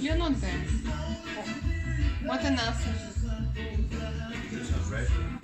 You're not there. Oh. What enough? Right.